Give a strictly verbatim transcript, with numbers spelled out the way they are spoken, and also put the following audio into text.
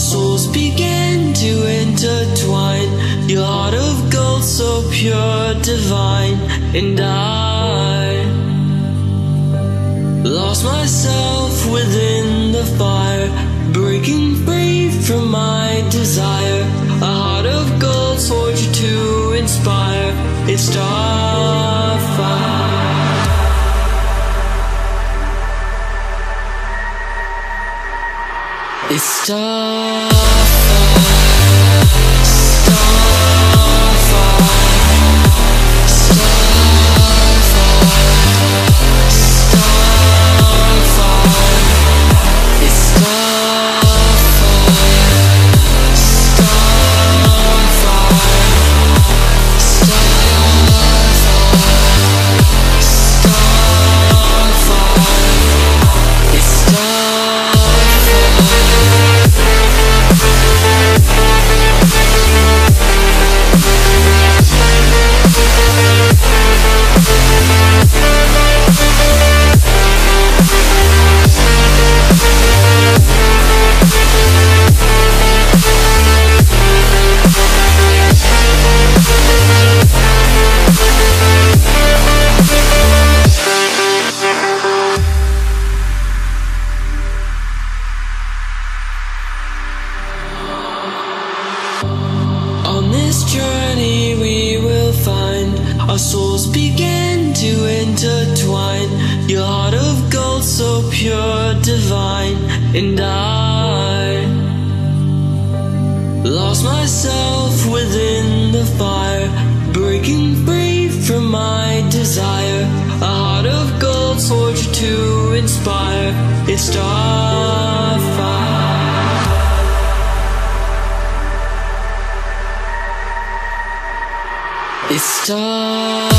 souls begin to intertwine. Your heart of gold, so pure, divine. And I lost myself within the fire, breaking free from my desire. A heart of gold, forged to inspire. It's Starfire. It's Starfire, Starfire. Journey we will find, our souls begin to intertwine. Your heart of gold, so pure, divine. And I lost myself within the fire, breaking free from my desire. A heart of gold, forged to inspire. It's Starfire. It's time.